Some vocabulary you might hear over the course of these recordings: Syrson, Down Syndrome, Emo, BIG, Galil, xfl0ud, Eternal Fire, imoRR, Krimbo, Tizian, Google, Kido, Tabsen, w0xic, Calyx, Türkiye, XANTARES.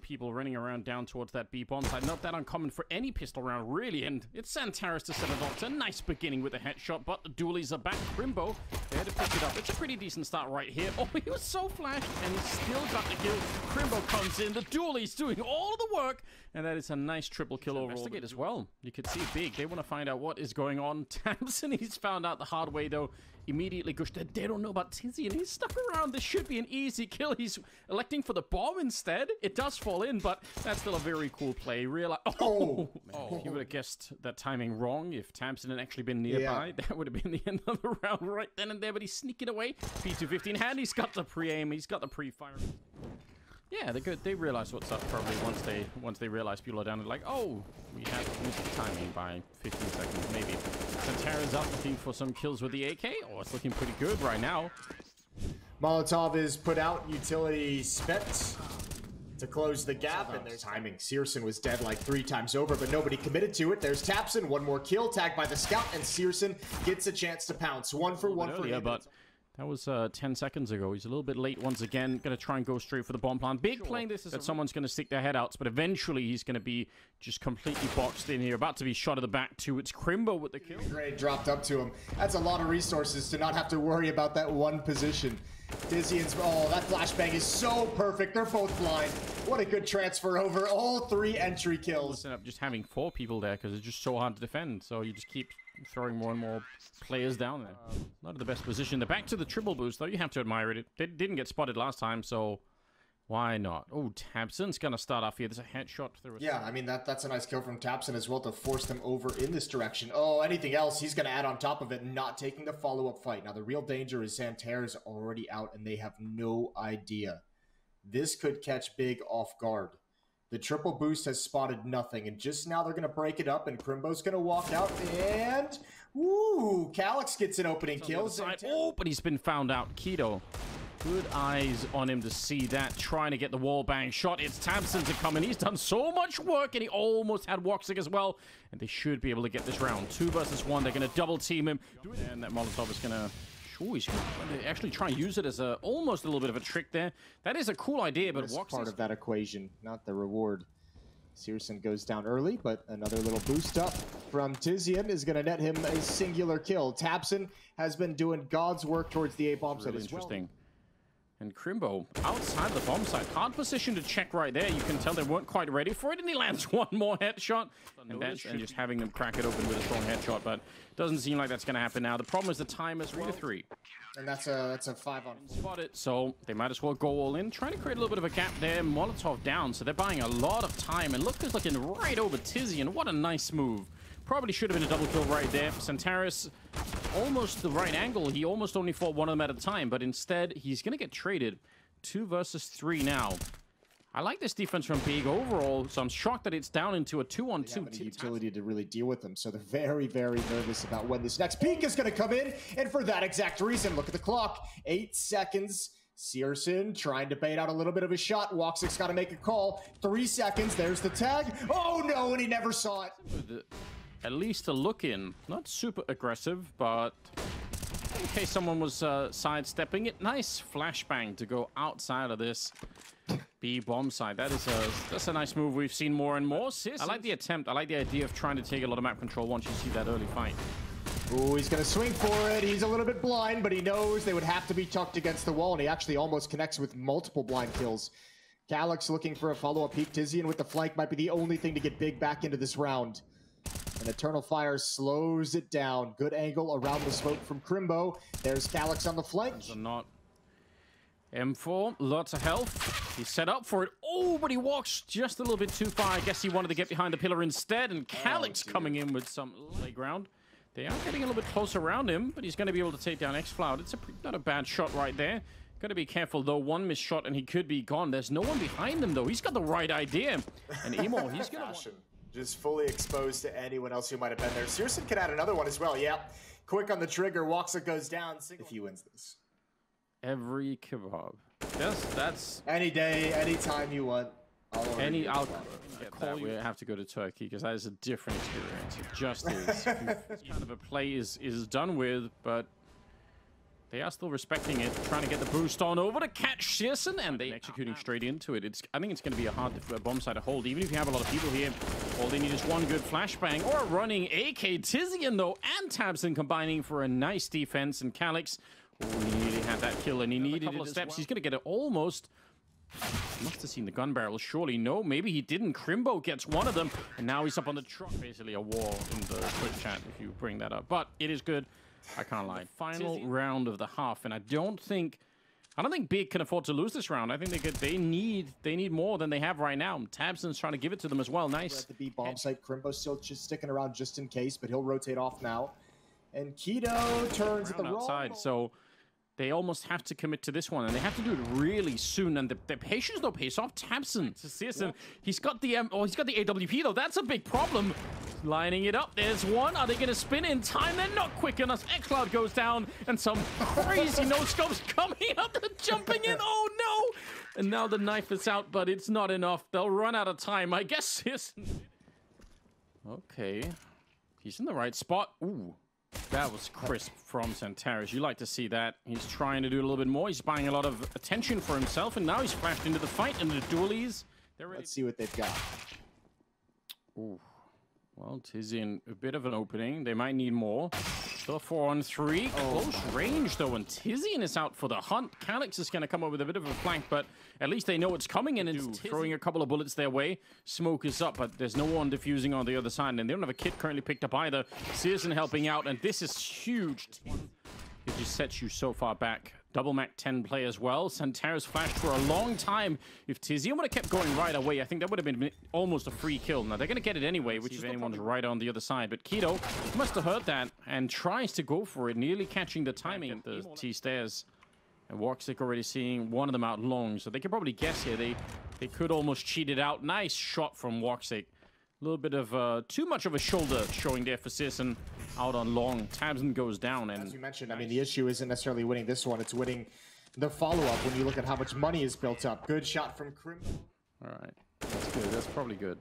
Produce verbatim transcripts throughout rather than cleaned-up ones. People running around down towards that B bomb site. Not that uncommon for any pistol round, really. And it's XANTARES to set it off. It's a nice beginning with a headshot, but the dualies are back. Krimbo, they had to pick it up. It's a pretty decent start right here. Oh, he was so flashed and still got the kill. Krimbo comes in. The dualies doing all the work. And that is a nice triple kill overall. Investigate as well. You can see big. They want to find out what is going on. Tabsen, he's found out the hard way, though. Immediately gushed. They don't know about Tizian. He's stuck around. This should be an easy kill. He's electing for the bomb instead. It does fall in, but that's still a very cool play. Realize, oh, oh you would have guessed that timing wrong. If Tabsen had actually been nearby, yeah. That would have been the end of the round right then and there, but he's sneaking away. P two fifty in hand, he's got the pre-aim, he's got the pre-fire. Yeah, they're good. They realize what's up probably once they once they realize people are down. They're like, oh, we have missed timing by fifteen seconds, maybe. XANTARES up looking for some kills with the A K. Oh, it's looking pretty good right now. Molotov is put out, utility spent to close the gap, and there's timing. Syrson was dead like three times over, but nobody committed to it. There's Tabsen, one more kill, tagged by the scout, and Syrson gets a chance to pounce. One for one for him. But that was uh, ten seconds ago. He's a little bit late once again. Going to try and go straight for the bomb plant. Big playing this is that someone's going to stick their head out, but eventually he's going to be just completely boxed in here. About to be shot at the back too. It's Krimbo with the kill. Great, dropped up to him. That's a lot of resources to not have to worry about that one position. Tizian's, oh, that flashbang is so perfect. They're both blind. What a good transfer over. All three entry kills. Up just having four people there because it's just so hard to defend. So you just keep throwing more and more players down there. Uh, not in the best position. They're back to the triple boost, though. You have to admire it. They didn't get spotted last time, so why not? Oh, Tabsen's going to start off here. There's a headshot. Through a yeah, I mean, that that's a nice kill from Tabsen as well to force them over in this direction. Oh, anything else, he's going to add on top of it, not taking the follow-up fight. Now, the real danger is XANTARES already out, and they have no idea. This could catch big off guard. The triple boost has spotted nothing, and just now they're going to break it up, and Krimbo's going to walk out, and... Ooh, Calyx gets an opening kill. Oh, but he's been found out. Kido. Good eyes on him to see that. Trying to get the wall bang shot. It's Tabsen to come in. He's done so much work, and he almost had w zero xic as well. And they should be able to get this round. Two versus one. They're going to double team him. And that Molotov is going to... Oh, he's actually trying to use it as a almost a little bit of a trick there. That is a cool idea, but what's part of that equation, not the reward. Syrson goes down early, but another little boost up from Tizian is going to net him a singular kill. Tabsen has been doing God's work towards the A bomb site as well. And Krimbo outside the bomb site. Hard position to check right there. You can tell they weren't quite ready for it, and he lands one more headshot. And, that's, and just having them crack it open with a strong headshot, but doesn't seem like that's going to happen now. The problem is the time is three to three, and that's a that's a five on. Spot it, so they might as well go all in. Trying to create a little bit of a gap there. Molotov down, so they're buying a lot of time. And look who's looking right over Tizian. What a nice move. Probably should have been a double kill right there. XANTARES, almost the right angle. He almost only fought one of them at a time, but instead, he's going to get traded. Two versus three now. I like this defense from Big overall, so I'm shocked that it's down into a two-on-two. They have utility to really deal with them, so they're very, very nervous about when this next peak is going to come in, and for that exact reason, look at the clock. Eight seconds. Syrson trying to bait out a little bit of a shot. w zero xic's got to make a call. Three seconds. There's the tag. Oh, no, and he never saw it. At least a look in. Not super aggressive, but in case someone was uh, sidestepping it. Nice flashbang to go outside of this B bomb side. That is a, that's a nice move. We've seen more and more. I like the attempt. I like the idea of trying to take a lot of map control once you see that early fight. Ooh, he's going to swing for it. He's a little bit blind, but he knows they would have to be tucked against the wall, and he actually almost connects with multiple blind kills. Calyx looking for a follow-up peek. Tizian with the flank might be the only thing to get big back into this round. And Eternal Fire slows it down. Good angle around the smoke from Krimbo. There's Calyx on the flank. Not M four, lots of health. He's set up for it. Oh, but he walks just a little bit too far. I guess he wanted to get behind the pillar instead. And Calyx oh, coming in with some playground. They are getting a little bit close around him, but he's going to be able to take down xfl0ud. It's a, not a bad shot right there. Got to be careful, though. One missed shot, and he could be gone. There's no one behind him, though. He's got the right idea. And Emo, he's going to... Just fully exposed to anyone else who might have been there. Syrson can add another one as well. Yeah, quick on the trigger. w zero xic goes down. If he wins this, every kebab. Yes, that's any day, any time you want. All any, I'll get that. We have to go to Turkey because that is a different experience. It just is. This kind of a play is is done with, but They are still respecting it, trying to get the boost on over to catch Syrson, and they executing straight into it. It's, I think it's going to be a hard uh, bomb side to hold, even if you have a lot of people here. All they need is one good flashbang or a running A K. Tizian, though, and Tabsen combining for a nice defense, and Calyx, oh, he nearly had that kill, and he needed a couple of steps. Well. He's going to get it almost. Must have seen the gun barrel, surely. No, maybe he didn't. Krimbo gets one of them, and now he's up on the truck. Basically a war in the Twitch chat, if you bring that up. But it is good. I can't lie. Final Tizian. Round of the half, and I don't think, I don't think Big can afford to lose this round. I think they could, they need, they need more than they have right now. Tabsen's trying to give it to them as well. Nice. We're at the B bomb site, Krimbo's still just sticking around just in case, but he'll rotate off now. And Kido turns at the wrong side. So they almost have to commit to this one, and they have to do it really soon. And the, the patience though pays off. Tabsen to Syrson, yeah. He's got the um, oh, he's got the A W P though. That's a big problem. Lining it up, there's one. Are they going to spin in time? They're not quick enough. xfl0ud goes down, and some crazy no-scopes coming up and jumping in. Oh, no! And now the knife is out, but it's not enough. They'll run out of time, I guess. Okay. He's in the right spot. Ooh. That was crisp from XANTARES. You like to see that. He's trying to do a little bit more. He's buying a lot of attention for himself, and now he's flashed into the fight, and the dualies. Let's see what they've got. Ooh. Well, Tizian, a bit of an opening. They might need more. Still four on three. Close oh. range, though, and Tizian is out for the hunt. Calyx is going to come up with a bit of a flank, but at least they know it's coming in, and it's throwing a couple of bullets their way. Smoke is up, but there's no one diffusing on the other side, and they don't have a kit currently picked up either. Syrson helping out, and this is huge. It just sets you so far back. Double Mac ten play as well. XANTARES flashed for a long time. If Tizian would have kept going right away, I think that would have been almost a free kill. Now, they're going to get it anyway, which is anyone's right on the other side. But Kido must have heard that and tries to go for it, nearly catching the timing at the T-stairs. And w0xic already seeing one of them out long, so they could probably guess here. They they could almost cheat it out. Nice shot from w0xic. A little bit of uh, too much of a shoulder showing there for Syrson out on long. Tabsen goes down, and as you mentioned, nice. I mean, the issue isn't necessarily winning this one; it's winning the follow-up. When you look at how much money is built up, good shot from Krimbo. All right, that's good. That's probably good.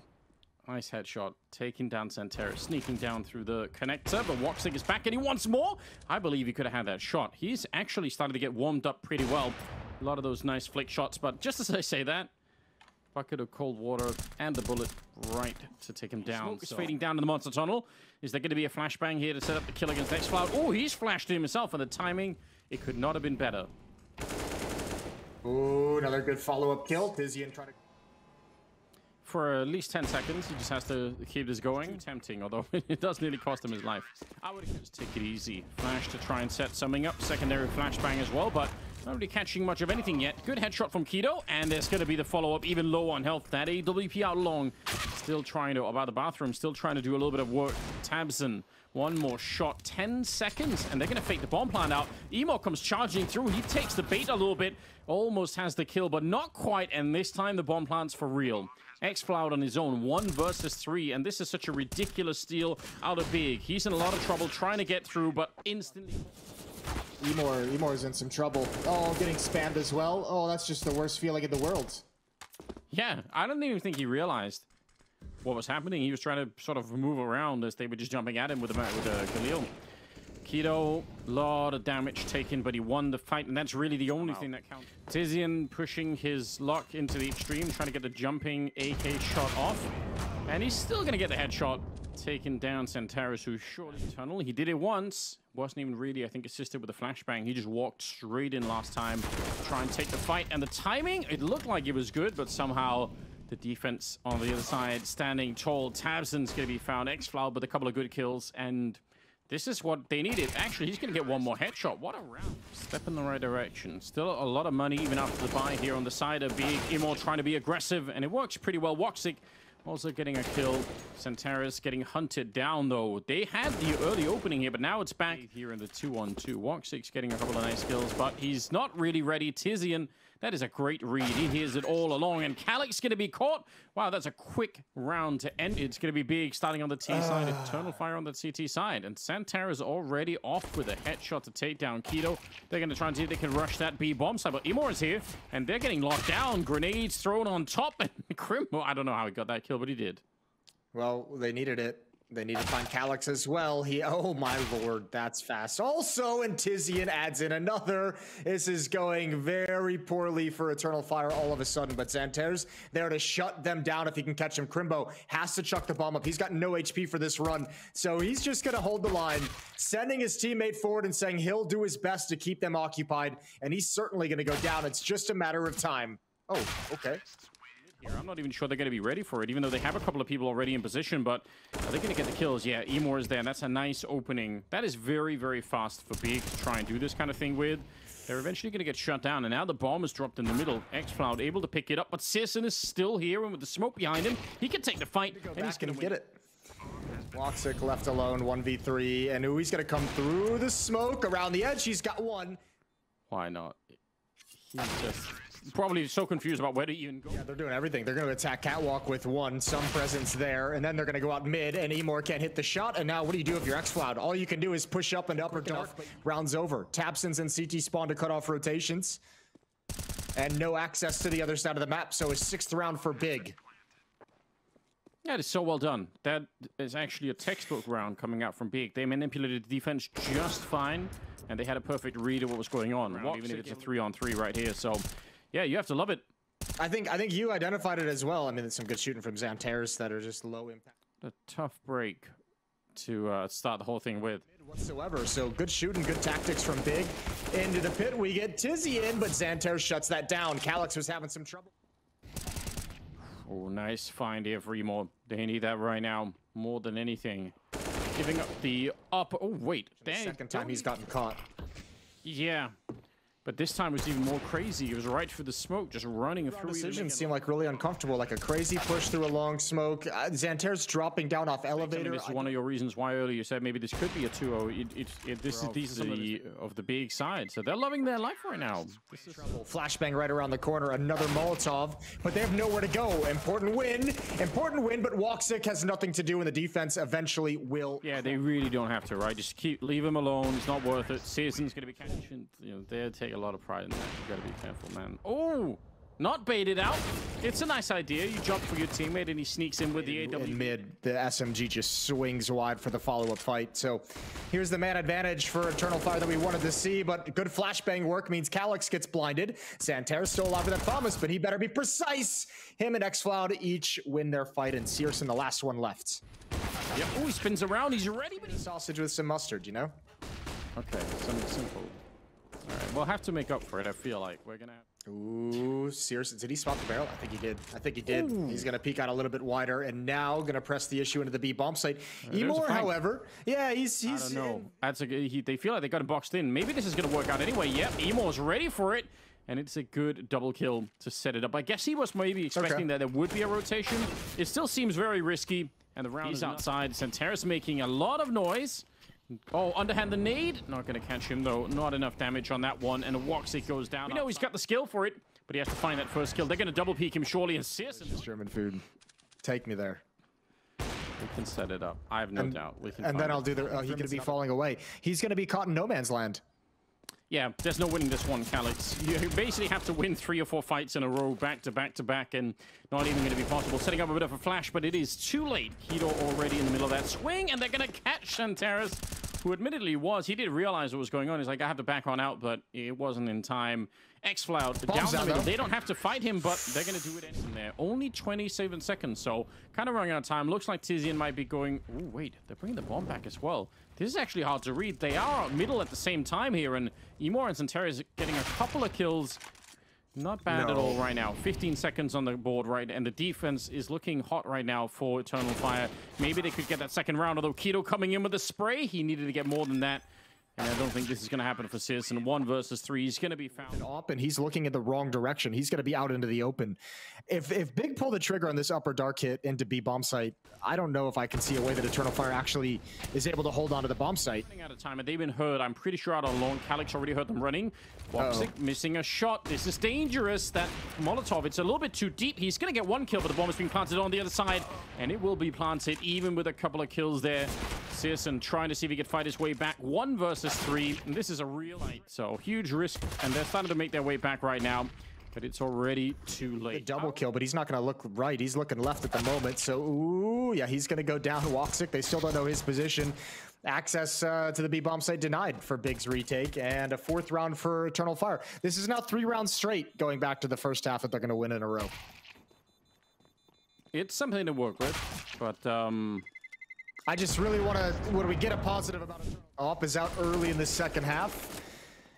Nice headshot, taking down XANTARES, sneaking down through the connector. But w0xic is back, and he wants more. I believe he could have had that shot. He's actually started to get warmed up pretty well. A lot of those nice flick shots. But just as I say that. Bucket of cold water and the bullet right to take him down. Smoke is fading down to the monster tunnel. Is there going to be a flashbang here to set up the kill against xfl0ud? Oh, he's flashed to himself, and the timing, it could not have been better. Ooh, another good follow-up kill. Tizian trying to... For at least ten seconds, he just has to keep this going. It's too tempting, although it does nearly cost him his life. I would just take it easy. Flash to try and set something up. Secondary flashbang as well, but not really catching much of anything yet. Good headshot from Kido, and there's going to be the follow-up, even low on health. That A W P out long. Still trying to, about the bathroom, still trying to do a little bit of work. Tabsen, one more shot. ten seconds, and they're going to fake the bomb plant out. Emo comes charging through. He takes the bait a little bit. Almost has the kill, but not quite, and this time the bomb plant's for real. xfl0ud on his own, one versus three, and this is such a ridiculous steal out of Big. He's in a lot of trouble trying to get through, but instantly... imoRR, imoRR's in some trouble. Oh, getting spammed as well. Oh, that's just the worst feeling in the world. Yeah, I don't even think he realized what was happening. He was trying to sort of move around as they were just jumping at him with, the, with uh, Khalil. Kido, lot of damage taken, but he won the fight, and that's really the only wow. thing that counts. Tizian pushing his luck into the extreme, trying to get the jumping A K shot off, and he's still going to get the headshot. Taking down XANTARES, who's short in the tunnel. He did it once. Wasn't even really, I think, assisted with a flashbang. He just walked straight in last time to try and take the fight. And the timing, it looked like it was good, but somehow the defense on the other side standing tall. Tabsen's going to be found. xfl0ud with a couple of good kills, and... this is what they needed. Actually, he's going to get one more headshot. What a round. Step in the right direction. Still a lot of money, even after the buy here on the side of Big. imoRR trying to be aggressive, and it works pretty well. w0xic also getting a kill. XANTARES getting hunted down, though. They had the early opening here, but now it's back here in the two on two. w0xic's getting a couple of nice kills, but he's not really ready. Tizian, that is a great read. He hears it all along, and Calyx going to be caught. Wow, that's a quick round to end. It's going to be Big starting on the T side, Eternal Fire on the C T side, and XANTARES already off with a headshot to take down Kido. They're going to try and see if they can rush that B bomb side, but imoRR is here, and they're getting locked down. Grenades thrown on top, and Krimbo, I don't know how he got that kill, but he did. Well, they needed it. They need to find Calyx as well. He, oh my lord, that's fast. Also, and Tizian adds in another. This is going very poorly for Eternal Fire all of a sudden, but XANTARES there to shut them down if he can catch him. Krimbo has to chuck the bomb up. He's got no H P for this run, so he's just going to hold the line, sending his teammate forward and saying he'll do his best to keep them occupied, and he's certainly going to go down. It's just a matter of time. Oh, okay. Here. I'm not even sure they're going to be ready for it, even though they have a couple of people already in position, but are they going to get the kills? Yeah, imoRR is there, and that's a nice opening. That is very, very fast for Big to try and do this kind of thing with. They're eventually going to get shut down, and now the bomb is dropped in the middle. xfl0ud able to pick it up, but Syrson is still here, and with the smoke behind him, he can take the fight, and he's going to get it. w zero xic left alone, one v three, and Ui's going to come through the smoke, around the edge, he's got one. Why not? He's just... probably so confused about where to even go. Yeah, they're doing everything. They're going to attack Catwalk with one, some presence there, and then they're going to go out mid, and imoRR can't hit the shot, and now what do you do if you're xfl0ud? All you can do is push up and upper dark, rounds over. Tabsen's and C T spawn to cut off rotations, and no access to the other side of the map, so a sixth round for Big. That is so well done. That is actually a textbook round coming out from Big. They manipulated the defense just fine, and they had a perfect read of what was going on, round, even if it's a three on three right here, so... yeah, you have to love it. I think I think you identified it as well. I mean, there's some good shooting from XANTARES that are just low impact. A tough break to uh, start the whole thing with. Whatsoever, so good shooting, good tactics from Big. Into the pit we get Tizian, but XANTARES shuts that down. Calyx was having some trouble. Oh, nice find here for imoRR. They need that right now more than anything. Giving up the up. Oh wait, the second time he's gotten caught. Yeah. But this time was even more crazy. It was right through the smoke, just running through. Decisions seem like really uncomfortable, like a crazy push through a long smoke. Uh, XANTARES dropping down off elevator. This is one of your reasons why earlier you said maybe this could be a two oh. It, it, it, this is these are the of the Big side, so they're loving their life right now. This is trouble. Flashbang right around the corner, another Molotov, but they have nowhere to go. Important win, important win, but w zero xic has nothing to do, and the defense eventually will. Yeah, they really don't have to, right? Just keep leave him alone. It's not worth it. Season's going to be catching. You know, they're taking a lot of pride in that. You gotta be careful, man. Oh, not baited out. It's a nice idea. You jump for your teammate and he sneaks in with the A W. In mid, the S M G just swings wide for the follow-up fight. So here's the man advantage for Eternal Fire that we wanted to see, but good flashbang work means Calyx gets blinded. XANTARES still alive with that promise, but he better be precise. Him and xfl0ud each win their fight, and Syrson the last one left. Yep. Oh, he spins around. He's ready, but he's sausage with some mustard, you know? Okay, something simple. All right, we'll have to make up for it, I feel like. We're going to... ooh, Syrson. Did he swap the barrel? I think he did. I think he did. Ooh. He's going to peek out a little bit wider, and now going to press the issue into the B bomb site. Uh, imoRR, however... yeah, he's... he's I don't know. In... That's a, he, they feel like they got him boxed in. Maybe this is going to work out anyway. Yep, imoRR's ready for it, and it's a good double kill to set it up. I guess he was maybe expecting okay. that there would be a rotation. It still seems very risky, and the round he's is outside. XANTARES making a lot of noise. Oh, underhand the nade. Not going to catch him, though. Not enough damage on that one. And a w zero xic goes down. We know he's got the skill for it, but he has to find that first kill. They're going to double peek him, surely. And Syrson. This German food. Take me there. We can set it up. I have no and, doubt. We can and then it. I'll do the... oh, he's going to be falling away. He's going to be caught in no man's land. Yeah, there's no winning this one, Calyx. You basically have to win three or four fights in a row, back to back to back, and not even going to be possible. Setting up a bit of a flash, but it is too late. Kido already in the middle of that swing, and they're going to catch XANTARES, who admittedly was. He did realize what was going on. He's like, I have to back on out, but it wasn't in time. xfl0ud down the middle. They don't have to fight him, but they're going to do it in there. Only twenty-seven seconds, so kind of running out of time. Looks like Tizian might be going... oh, wait, they're bringing the bomb back as well. This is actually hard to read. They are middle at the same time here, and imoRR and XANTARES getting a couple of kills. Not bad no. at all right now. fifteen seconds on the board, right? And the defense is looking hot right now for Eternal Fire. Maybe they could get that second round, although Kido coming in with a spray. He needed to get more than that. And I don't think this is going to happen for Syrson. One versus three. He's going to be found up, and he's looking in the wrong direction. He's going to be out into the open. If if Big pull the trigger on this upper dark hit into B bomb site, I don't know if I can see a way that Eternal Fire actually is able to hold on to the bomb site. Out of time, and they've been heard. I'm pretty sure out on long. Calyx already heard them running. w zero xic uh-oh. missing a shot. This is dangerous. That Molotov, it's a little bit too deep. He's going to get one kill, but the bomb has been planted on the other side, and it will be planted even with a couple of kills there. Syrson trying to see if he could fight his way back. One versus three, and this is a real night. So huge risk, and they're starting to make their way back right now. But it's already too late. A double kill, but he's not going to look right. He's looking left at the moment. So, ooh, yeah, he's going to go down. w zero xic, they still don't know his position. Access uh, to the B-bomb site denied for Big's retake, and a fourth round for Eternal Fire. This is now three rounds straight going back to the first half that they're going to win in a row. It's something to work with, but... Um... I just really want to... When we get a positive about Eternal Fire, Op is out early in the second half.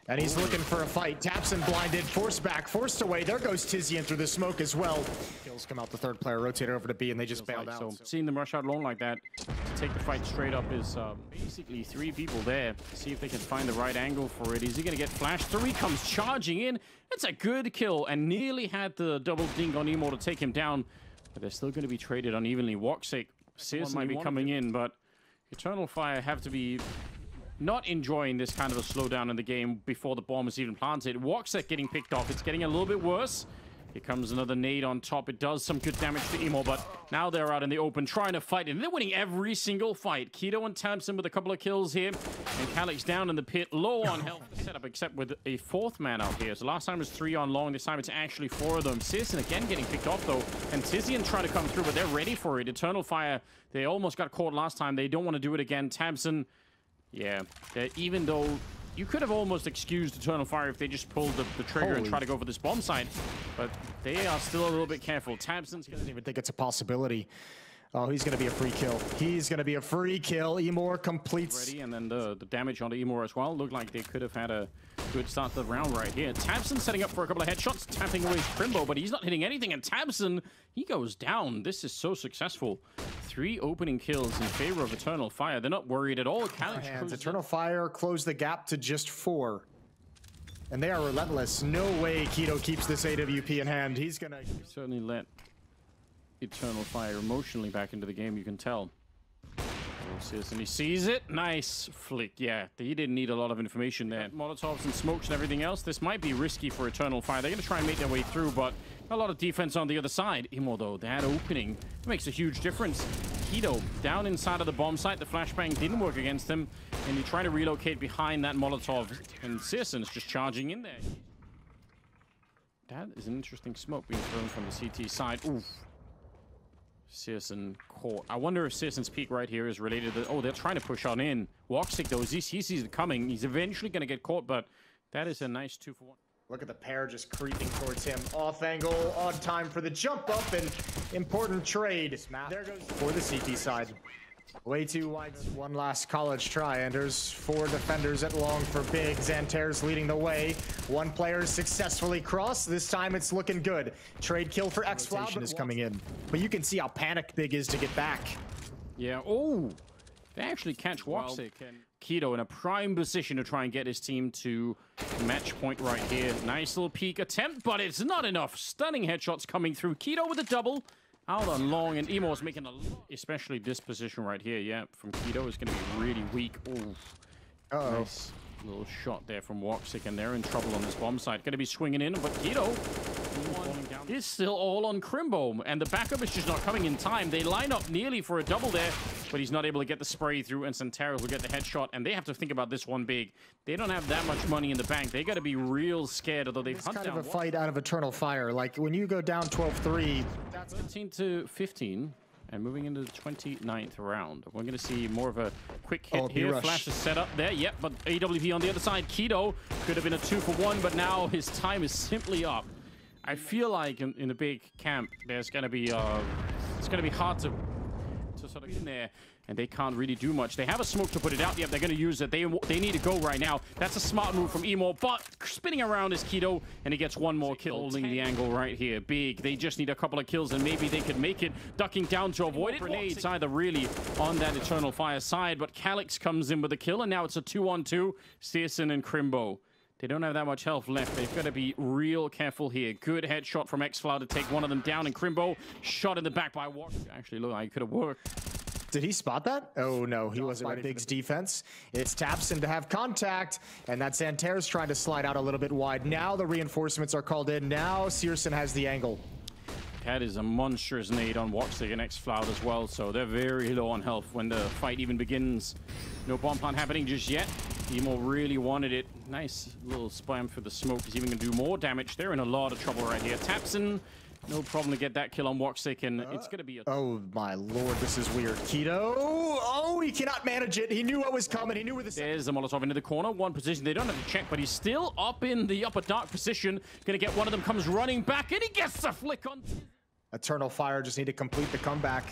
And he's looking for a fight. Tabsen blinded, forced back, forced away. There goes Tizian through the smoke as well. Kills come out the third player, rotated over to B, and they just bailed out. So seeing them rush out long like that, to take the fight straight up is um, basically three people there. See if they can find the right angle for it. Is he going to get flashed? Three comes charging in. That's a good kill, and nearly had the double ding on imoRR to take him down. But they're still going to be traded unevenly. w zero xic, Syrson might be coming in, but Eternal Fire have to be... not enjoying this kind of a slowdown in the game before the bomb is even planted. w zero xic getting picked off. It's getting a little bit worse. Here comes another nade on top. It does some good damage to Emo, but now they're out in the open trying to fight, and they're winning every single fight. Kido and Tabsen with a couple of kills here, and Calyx down in the pit, low on health to set up, except with a fourth man out here. So last time it was three on long. This time it's actually four of them. Syrson again getting picked off, though, and Tizian trying to come through, but they're ready for it. Eternal Fire, they almost got caught last time. They don't want to do it again. Tabsen... yeah, even though you could have almost excused Eternal Fire if they just pulled the, the trigger Holy. and tried to go for this bomb site, but they are still a little bit careful. Tabsen's doesn't even think it's a possibility. Oh, he's going to be a free kill. He's going to be a free kill. imoRR completes. Ready, and then the, the damage onto imoRR as well. Looked like they could have had a good start to the round right here. Tabsen setting up for a couple of headshots, tapping away Krimbo, but he's not hitting anything. And Tabsen, he goes down. This is so successful. Three opening kills in favor of Eternal Fire. They're not worried at all. Calyx hands. Eternal Fire closed the gap to just four. And they are relentless. No way Kido keeps this A W P in hand. He's going to... certainly let Eternal Fire emotionally back into the game, you can tell. And he sees it. Nice flick. Yeah, he didn't need a lot of information there. Molotovs and smokes and everything else. This might be risky for Eternal Fire. They're going to try and make their way through, but a lot of defense on the other side. Emo, though, that opening makes a huge difference. Kido down inside of the bomb site. The flashbang didn't work against him, and he tried to relocate behind that Molotov, and Syrson is just charging in there. That is an interesting smoke being thrown from the C T side. Oof. Syrson caught. I wonder if Syrson's peak right here is related to... oh, they're trying to push on in. w zero xic, though, he sees it coming. He's eventually going to get caught, but that is a nice two for one. Look at the pair just creeping towards him. Off angle, on time for the jump up, and important trade. There goes for the C T side. Way too wide. One last college try. Enders four defenders at long for Big. XANTARES leading the way. One player successfully crossed. This time it's looking good. Trade kill for xfl0ud is coming in. But you can see how panicked Big is to get back. Yeah. Oh, they actually catch w zero xic. Kido in a prime position to try and get his team to match point right here. Nice little peek attempt, but it's not enough. Stunning headshots coming through. Kido with a double. Out on long, and imoRR is making a lot, especially this position right here. Yeah, from Kido is going to be really weak. Oof. Uh-oh. Nice little shot there from w zero xic, and they're in trouble on this bomb site. Going to be swinging in, but Kido is still all on Krimbo, and the backup is just not coming in time. They line up nearly for a double there, but he's not able to get the spray through, and XANTARES will get the headshot, and they have to think about this one Big. They don't have that much money in the bank. They got to be real scared, although they've hunted down... it's kind of a fight out of Eternal Fire. Like, when you go down twelve three... that's thirteen to fifteen, and moving into the twenty-ninth round. We're going to see more of a quick hit oh, here. Flash is set up there. Yep, but A W P on the other side. Kido could have been a two for one, but now his time is simply up. I feel like in, in the Big camp, there's going to be uh, it's going to be hard to to sort of get in there, and they can't really do much. They have a smoke to put it out. Yep, they're going to use it. They they need to go right now. That's a smart move from imoRR, but spinning around is Kido, and he gets one more kill. Holding the angle right here. Big, they just need a couple of kills, and maybe they could make it. Ducking down to avoid it. Grenades either really on that Eternal Fire side, but Calyx comes in with a kill, and now it's a two on two. Syrson and Krimbo. They don't have that much health left. They've got to be real careful here. Good headshot from xfl0ud to take one of them down, and Krimbo shot in the back by Walker. Actually, look, I could have worked. Did he spot that? Oh, no, he wasn't by Big's defense. It's Tabsen to have contact, and that's XANTARES trying to slide out a little bit wide. Now the reinforcements are called in. Now Syrson has the angle. That is a monstrous nade on w zero xic and xfl0ud as well, so they're very low on health when the fight even begins. No bomb plant happening just yet. Emo really wanted it. Nice little spam for the smoke. He's even going to do more damage. They're in a lot of trouble right here. Tabsen, no problem to get that kill on w zero xic, and uh, it's going to be a... Oh, my lord, this is weird. Kido, oh, he cannot manage it. He knew what was coming. He knew where the... There's the Molotov into the corner. One position. They don't have to check, but he's still up in the upper dark position. Going to get one of them, comes running back, and he gets a flick on... Eternal Fire just need to complete the comeback.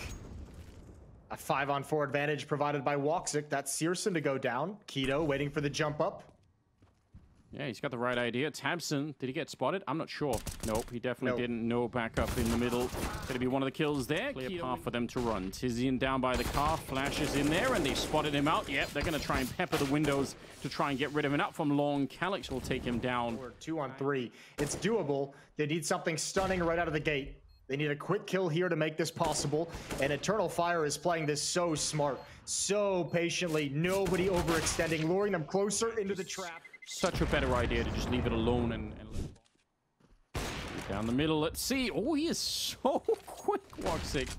A five on four advantage provided by w zero xic. That's Syrson to go down. Kido waiting for the jump up. Yeah, he's got the right idea. Tabsen, did he get spotted? I'm not sure. Nope, he definitely nope. didn't. No backup in the middle. Going to be one of the kills there. Clear Kido. Path for them to run. Tizian down by the car. Flashes in there, and they spotted him out. Yep, they're going to try and pepper the windows to try and get rid of him. Up from long, Calyx will take him down. Two on three. It's doable. They need something stunning right out of the gate. They need a quick kill here to make this possible, and Eternal Fire is playing this so smart, so patiently, nobody overextending, luring them closer into the trap. Such a better idea to just leave it alone and... and down the middle, let's see. Oh, he is so quick, w zero xic.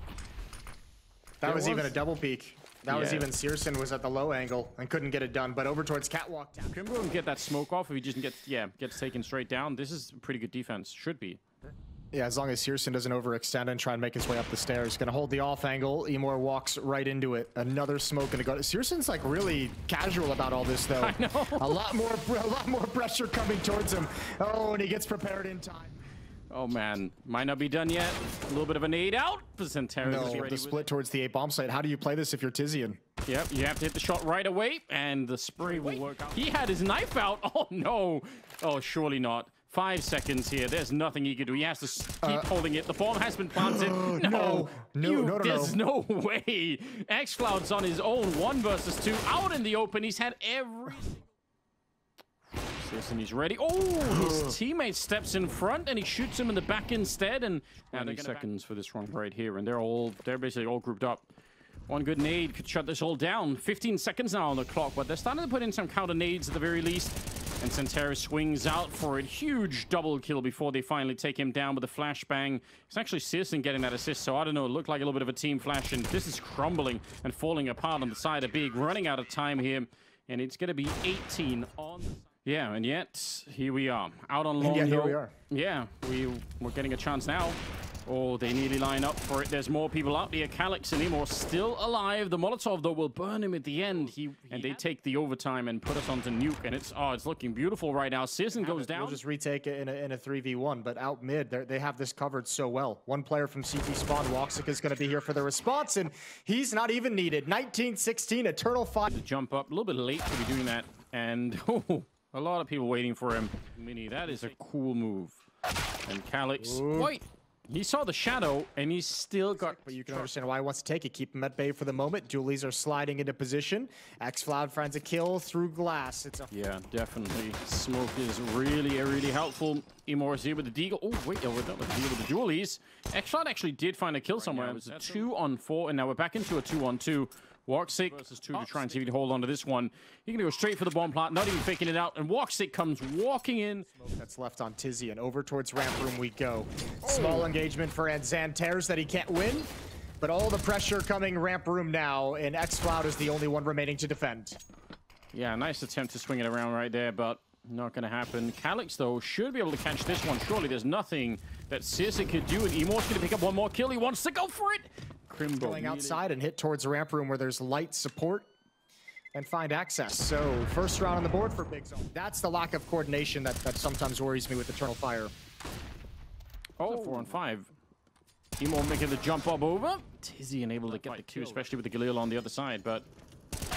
That was, was even a double peek. That yeah. was even Syrson was at the low angle and couldn't get it done, but over towards Catwalk. Krimbo can get that smoke off if he just gets, yeah, gets taken straight down. This is pretty good defense, should be. Yeah, as long as Syrson doesn't overextend and try and make his way up the stairs. Gonna hold the off angle. imoRR walks right into it. Another smoke gonna go. Searson's like really casual about all this though. I know. A lot more, a lot more pressure coming towards him. Oh, and he gets prepared in time. Oh man, might not be done yet. A little bit of an eight out. XANTARES no, the split towards the eight bomb site. How do you play this if you're Tizian? Yep, you have to hit the shot right away, and the spray will work out. He had his knife out. Oh no. Oh, surely not. Five seconds here. There's nothing he can do. He has to keep uh, holding it. The bomb has been planted. No, no, you, no, no, no. There's no way. xfl0ud's on his own. One versus two. Out in the open. He's had every... Syrson, he's ready. Oh, his teammate steps in front and he shoots him in the back instead. And twenty seconds for this run right here. And they're all, they're basically all grouped up. One good nade could shut this all down. fifteen seconds now on the clock, but they're starting to put in some counter nades at the very least. And XANTARES swings out for a huge double kill before they finally take him down with a flashbang. It's actually Syrson getting that assist, so I don't know. It looked like a little bit of a team flash, and this is crumbling and falling apart on the side of Big. Running out of time here, and it's going to be eighteen on... Yeah, and yet, here we are. Out on long... Yeah, here we are. Yeah, we, we're getting a chance now. Oh, they nearly line up for it. There's more people out there. Calyx and imoRR still alive. The Molotov, though, will burn him at the end. He, he and they take the overtime and put us onto nuke. And it's, oh, it's looking beautiful right now. Syrson goes down. We'll just retake it in a, in a three v one. But out mid, they have this covered so well. One player from C T spawn. w zero xic is going to be here for the response. And he's not even needed. nineteen sixteen, Eternal Fire. Jump up. A little bit late to be doing that. And oh, a lot of people waiting for him. Mini, that is a cool move. And Calyx. Wait. He saw the shadow, and he's still got... But you can understand why he wants to take it. Keep him at bay for the moment. Dualies are sliding into position. xfl0ud finds a kill through glass. It's a... Yeah, definitely. Smoke is really, really helpful. imoRR is here with the deagle. Oh, wait, oh, we're not with the deagle with the dualies. xfl0ud actually did find a kill somewhere. It was a two on four, and now we're back into a two on two. w zero xic versus two to try and see if he can hold on to this one. He's gonna go straight for the bomb plot, not even faking it out, and w zero xic comes walking in. Smoke that's left on Tizian. Over towards ramp room we go. Oh. Small engagement for XANTARES that he can't win, but all the pressure coming ramp room now, and xfl0ud is the only one remaining to defend. Yeah, nice attempt to swing it around right there, but not gonna happen. Calyx, though, should be able to catch this one. Surely there's nothing that Syrson could do, and imoRR's gonna pick up one more kill. He wants to go for it! Krimbo going outside and hit towards the ramp room where there's light support and find access. So first round on the board for Big Zone. That's the lack of coordination that, that sometimes worries me with Eternal Fire. Oh, four and five. imoRR making the jump up over. Tizian able to get the Q, especially with the Galil on the other side, but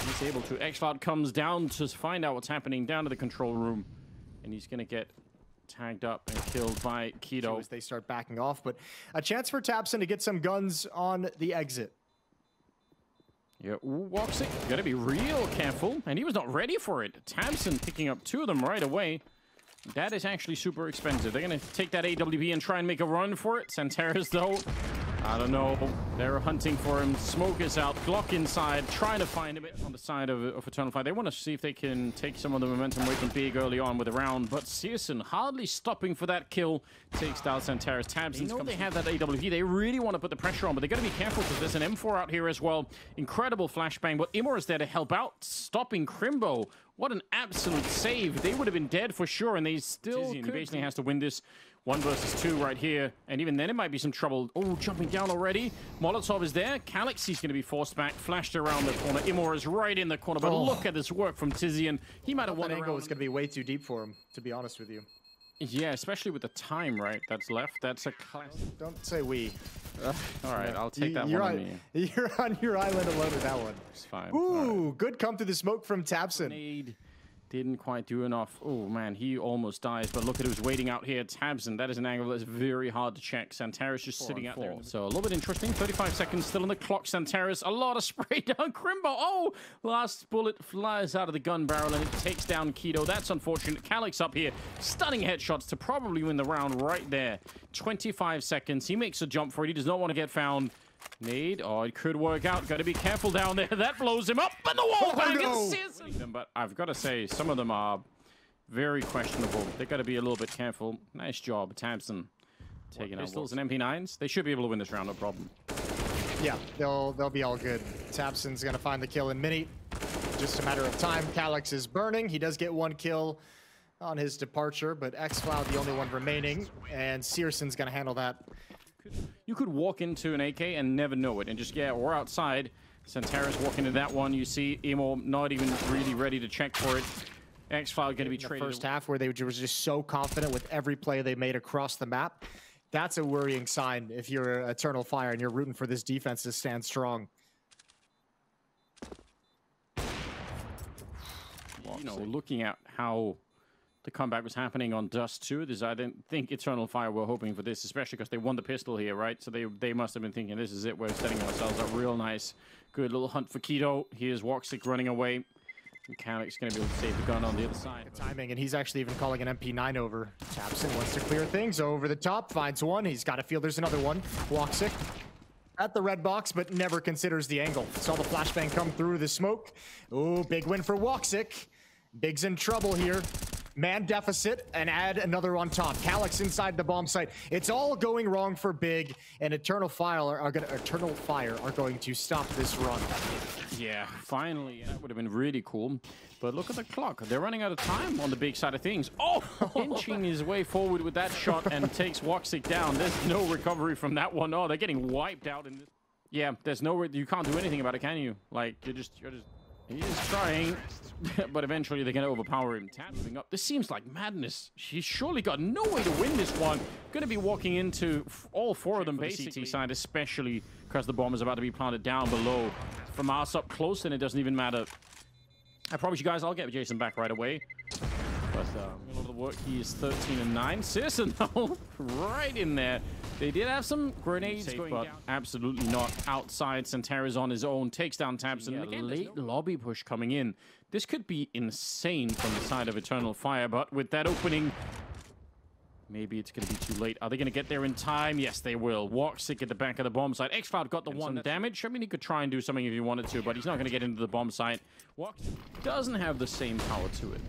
he's able to. xfl0ud comes down to find out what's happening down to the control room, and he's going to get tagged up and killed by Kido as they start backing off, but a chance for Tabsen to get some guns on the exit. Yeah, w zero xic gotta be real careful, and he was not ready for it. Tabsen picking up two of them right away. That is actually super expensive. They're gonna take that A W P and try and make a run for it. XANTARES, though, I don't know. They're hunting for him. Smoke is out. Glock inside. Trying to find him on the side of, of Eternal Fire. They want to see if they can take some of the momentum away from Big early on with a round. But Syrson hardly stopping for that kill. Takes down XANTARES. Tabsen, they know they have that A W P. They really want to put the pressure on, but they got to be careful because there's an M four out here as well. Incredible flashbang. But imoRR is there to help out, stopping Krimbo. What an absolute save. They would have been dead for sure, and they still Tizian basically has to win this one versus two right here. And even then, it might be some trouble. Oh, jumping down already. Molotov is there. Calyx, he's going to be forced back. Flashed around the corner. imoRR is right in the corner. But oh, look at this work from Tizian. He might have won that angle. Was going to be way too deep for him, to be honest with you. Yeah, especially with the time, right, that's left. That's a classic. Don't, don't say we. Uh, all right, I'll take that you're one on, on me. You're on your island alone with that one. It's fine. Ooh, right. Good come through the smoke from Tabsen. Grenade didn't quite do enough. Oh, man, he almost dies. But look at who's waiting out here. Tabsen, that is an angle that's very hard to check. XANTARES just four sitting out four. There. So a little bit interesting. thirty-five seconds still on the clock. XANTARES, a lot of spray down. Krimbo, oh! Last bullet flies out of the gun barrel and it takes down Kido. That's unfortunate. Calyx up here. Stunning headshots to probably win the round right there. twenty-five seconds. He makes a jump for it. He does not want to get found. Need. Oh, it could work out. Got to be careful down there. That blows him up. And the wall bang oh, no. Them, but I've got to say, some of them are very questionable. They got to be a little bit careful. Nice job, Tabsen. Taking pistols and M P nines. They should be able to win this round, no problem. Yeah, they'll they'll be all good. Tabsen's gonna find the kill in mini. Just a matter of time. Calyx is burning. He does get one kill on his departure, but xfl0ud the only one remaining, and Searson's gonna handle that. You could walk into an A K and never know it, and just, yeah, we're outside. XANTARES walking into that one. You see imoRR not even really ready to check for it. xfl0ud going to be traded. The first half where they were just so confident with every play they made across the map. That's a worrying sign if you're Eternal Fire and you're rooting for this defense to stand strong. You know, looking at how the comeback was happening on Dust two. This, I don't think Eternal Fire were hoping for this, especially because they won the pistol here, right? So they they must have been thinking, this is it. We're setting ourselves up real nice. Good little hunt for Kido. Here's w zero xic running away. And Calyx going to be able to save the gun on the other side. The timing, and he's actually even calling an M P nine over. Tabsen wants to clear things over the top. Finds one. He's got to feel there's another one. w zero xic at the red box, but never considers the angle. Saw the flashbang come through the smoke. Ooh, big win for w zero xic. Big's in trouble here. Man deficit, and add another on top. Calyx inside the bomb site. It's all going wrong for Big, and Eternal Fire are going to Eternal Fire are going to stop this run. Yeah, finally. That would have been really cool. But look at the clock. They're running out of time on the Big side of things. Oh, inching his way forward with that shot and takes w zero xic down. There's no recovery from that one. Oh, they're getting wiped out in this. Yeah, there's no. You can't do anything about it, can you? Like you're just you're just. He's trying, but eventually they're going to overpower him. Tapping up. This seems like madness. She's surely got no way to win this one. Going to be walking into f all four of them, basically. The C T side, especially because the bomb is about to be planted down below. From us up close, then it doesn't even matter. I promise you guys, I'll get Jason back right away. But um, a lot of the work, he is thirteen and nine. Syrson, though, right in there. They did have some grenades safe, going but down. Absolutely not. Outside, XANTARES on his own. Takes down Tabsen. Yeah, again, late no lobby push coming in. This could be insane from the side of Eternal Fire, but with that opening, maybe it's going to be too late. Are they going to get there in time? Yes, they will. w zero xic at the back of the bomb site. xfl0ud got the and one so damage. I mean, he could try and do something if he wanted to, but he's not going to get into the bomb site. w zero xic doesn't have the same power to it.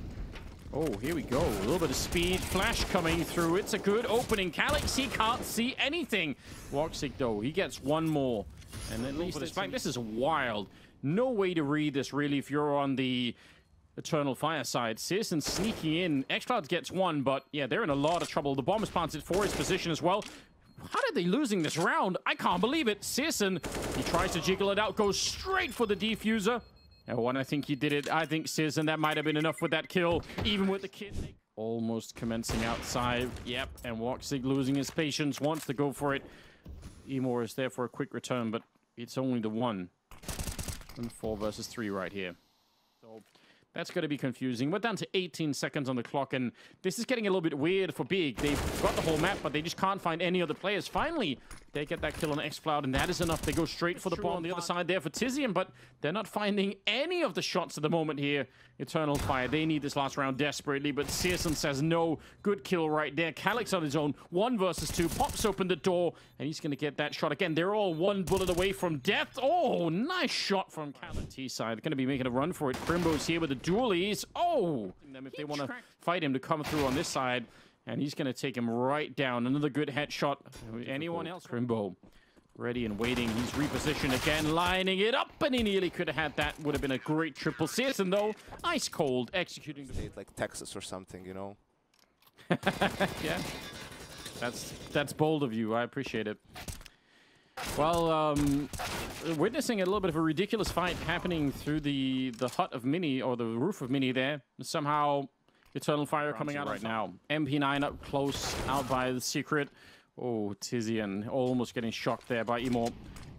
Oh, here we go. A little bit of speed. Flash coming through. It's a good opening. Calyx, he can't see anything. w zero xic, though, he gets one more. And at least this, this is wild. No way to read this, really, if you're on the Eternal Fire side. Syrson sneaking in. xfl0ud gets one, but, yeah, they're in a lot of trouble. The bomb is planted for his position as well. How did they losing this round? I can't believe it. Syrson, he tries to jiggle it out, goes straight for the defuser. One, I think he did it. I think Syrson, that might have been enough with that kill, even with the kid. Almost commencing outside. Yep, and w zero xic losing his patience, wants to go for it. imoRR is there for a quick return, but it's only the one. And four versus three right here. So that's going to be confusing. We're down to eighteen seconds on the clock, and this is getting a little bit weird for Big. They've got the whole map, but they just can't find any other players. Finally, They get that kill on xfl0ud, and that is enough. They go straight for the bomb on the other side there for Tizian, but they're not finding any of the shots at the moment here. Eternal Fire, they need this last round desperately, but Syrson says no. Good kill right there. Calyx on his own, one versus two, pops open the door, and he's going to get that shot again. They're all one bullet away from death. Oh, nice shot from Calyx. T-side, they're going to be making a run for it. Krimbo's here with the dualies. Oh! Them if they want to fight him to come through on this side. And he's going to take him right down. Another good headshot. Anyone else? Krimbo ready and waiting. He's repositioned again, lining it up, and he nearly could have had that. Would have been a great triple. Syrson, though, ice cold, executing the state like Texas or something, you know? Yeah. That's, that's bold of you. I appreciate it. Well, um, witnessing a little bit of a ridiculous fight happening through the, the hut of Mini, or the roof of Mini there. Somehow... Eternal Fire coming out right now. M P nine up close, out by the secret. Oh, Tizian almost getting shocked there by imoRR.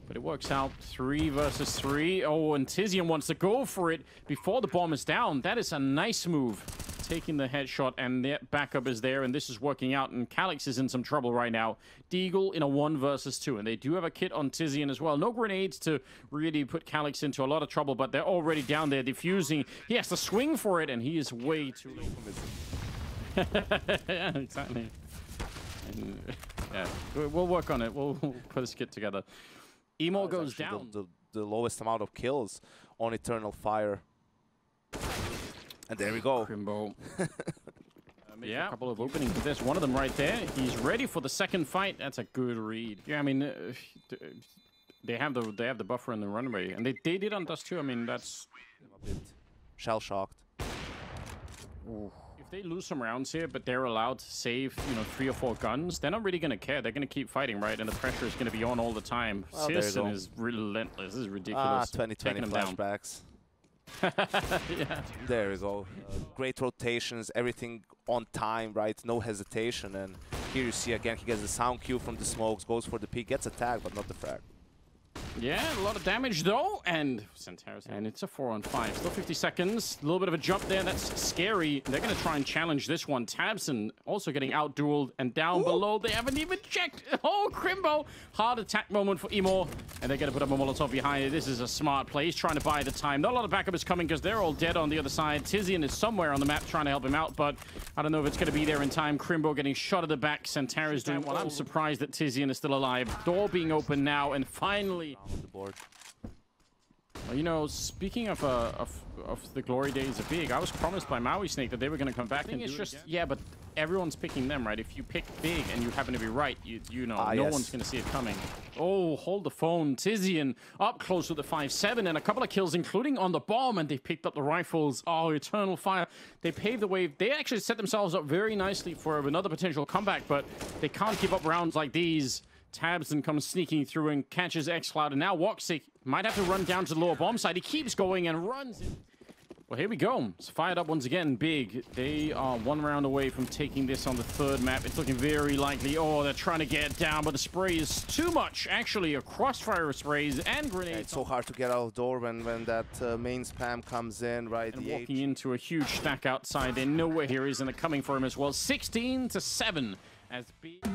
But it works out. Three versus three. Oh, and Tizian wants to go for it before the bomb is down. That is a nice move. Taking the headshot, and their backup is there, and this is working out, and Calyx is in some trouble right now. Deagle in a one versus two, and they do have a kit on Tizian as well. No grenades to really put Calyx into a lot of trouble, but they're already down there defusing. He has to swing for it, and he is way too late. Yeah, exactly. And, yeah, we'll work on it. We'll, we'll put this kit together. imoRR uh, goes down. The, the, the lowest amount of kills on Eternal Fire. And there we go. Krimbo. uh, yeah, a couple of openings. There's one of them right there. He's ready for the second fight. That's a good read. Yeah, I mean, uh, they have the they have the buffer in the runway, and they they did on us too. I mean, that's a bit shell shocked. Ooh. If they lose some rounds here, but they're allowed to save, you know, three or four guns, they're not really gonna care. They're gonna keep fighting, right? And the pressure is gonna be on all the time. Well, Syrson is relentless. This is ridiculous. Ah, twenty twenty flashbacks. Yeah. There we go. Uh, great rotations, everything on time, right? No hesitation. And here you see again, he gets the sound cue from the smokes, goes for the peak, gets a tag, but not the frag. Yeah, a lot of damage though, and XANTARES, and it's a four on five. Still fifty seconds, a little bit of a jump there. That's scary. They're going to try and challenge this one. Tabsen also getting out-dueled, and down Ooh. below, they haven't even checked. Oh, Krimbo, hard attack moment for imoRR, and they're going to put up a Molotov behind it. This is a smart play. He's trying to buy the time. Not a lot of backup is coming because they're all dead on the other side. Tizian is somewhere on the map trying to help him out, but I don't know if it's going to be there in time. Krimbo getting shot at the back. XANTARES doing well. I'm surprised that Tizian is still alive. Door being open now, and finally... The board. Well, you know, speaking of, uh, of of the glory days of Big, I was promised by Maui Snake that they were going to come back. I think and it's do just it yeah, but everyone's picking them, right? If you pick Big and you happen to be right, you you know, ah, no yes. one's going to see it coming. Oh, hold the phone, Tizian up close with the five seven and a couple of kills, including on the bomb, and they picked up the rifles. Oh, Eternal Fire! They paved the way. They actually set themselves up very nicely for another potential comeback, but they can't give up rounds like these. Tabsen comes sneaking through and catches xfl0ud, and now w0xic might have to run down to the lower bomb side. He keeps going and runs it. Well, here we go. It's fired up once again. Big, they are one round away from taking this on the third map. It's looking very likely. Oh, they're trying to get down, but the spray is too much. Actually, a crossfire of sprays and grenades. Yeah, it's so hard to get out of the door when, when that uh, main spam comes in, right? And the walking H into a huge stack outside. They know where he is, and they're coming for him as well. sixteen to seven as Big...